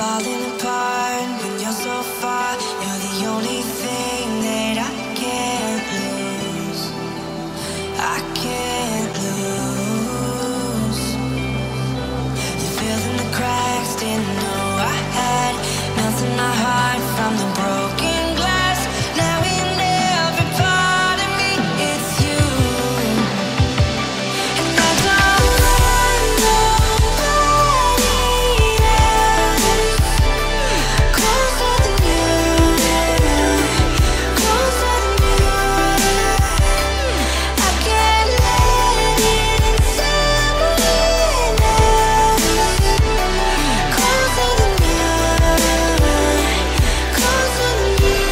falling apart when you're so far. You're the only thing that I can't lose. I can't lose. You're filling the cracks, didn't know I had. Melting my heart from the broken glass. Now in every part of me, it's you. And I don't want nobody else. Closer than you, closer than you. I can't let it in. Someone else. Closer than you, closer than you. Closer than you.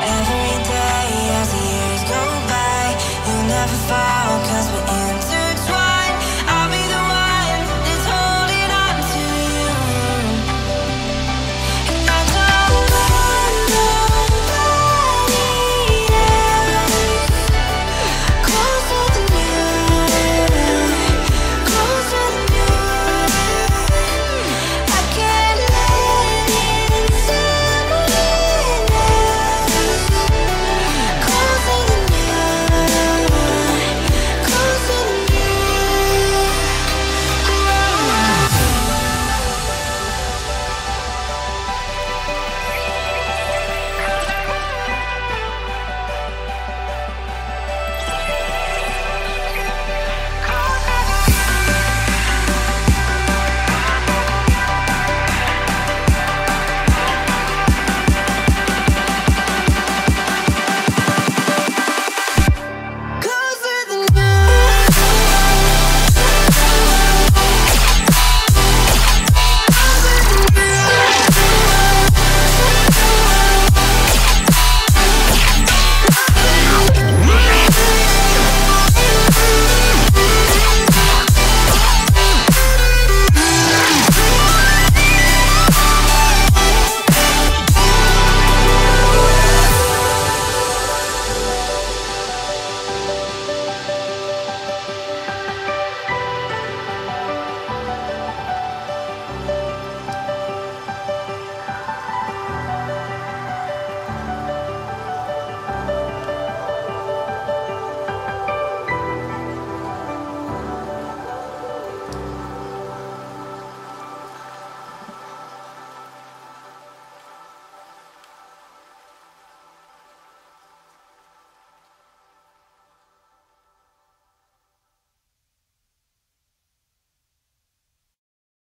Every day as the years go by, you'll never fall, 'cause we're in